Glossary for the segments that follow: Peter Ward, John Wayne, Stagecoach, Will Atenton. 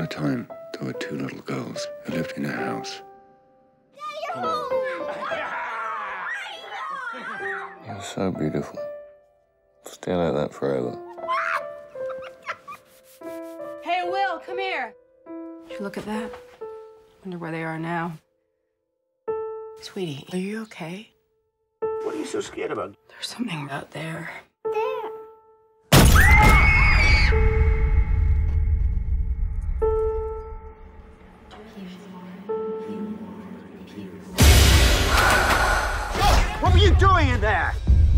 upon a time, there were two little girls who lived in a house. You're so beautiful. Stay like that forever. Hey, Will, come here. Did you look at that? Wonder where they are now. Sweetie, are you okay? What are you so scared about? There's something out there. What were you doing in there?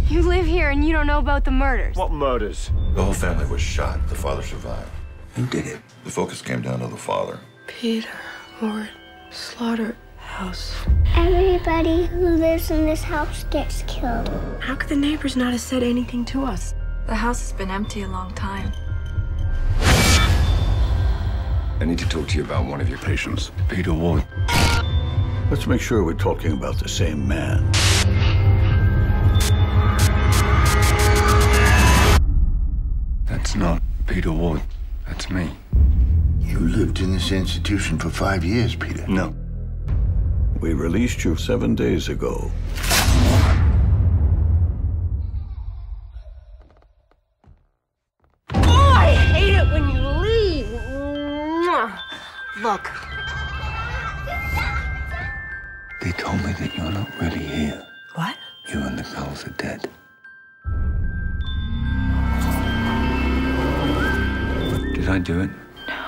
You live here and you don't know about the murders. What murders? The whole family was shot. The father survived. Who did it? The focus came down to the father. Peter Ward, slaughterhouse. Everybody who lives in this house gets killed. How could the neighbors not have said anything to us? The house has been empty a long time. I need to talk to you about one of your patients, Peter Ward. Let's make sure we're talking about the same man. That's not Peter Ward. That's me. You lived in this institution for 5 years, Peter. No. We released you 7 days ago. Oh, I hate it when you leave. Look. They told me that you're not really here. What? You and the girls are dead. Did I do it? No.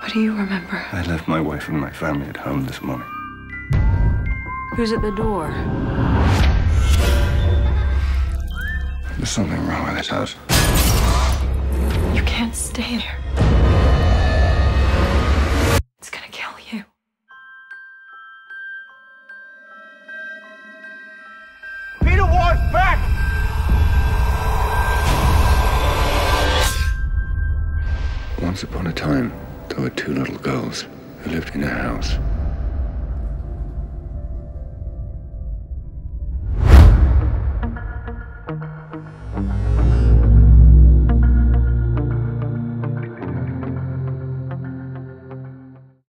What do you remember? I left my wife and my family at home this morning. Who's at the door? There's something wrong with this house. You can't stay there. It's gonna kill you. Peter Ward's back! Once upon a time, there were two little girls who lived in a house.